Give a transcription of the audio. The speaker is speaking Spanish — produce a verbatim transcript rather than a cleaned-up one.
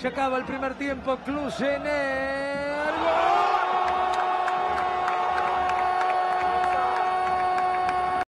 Se acaba el primer tiempo. Klusener.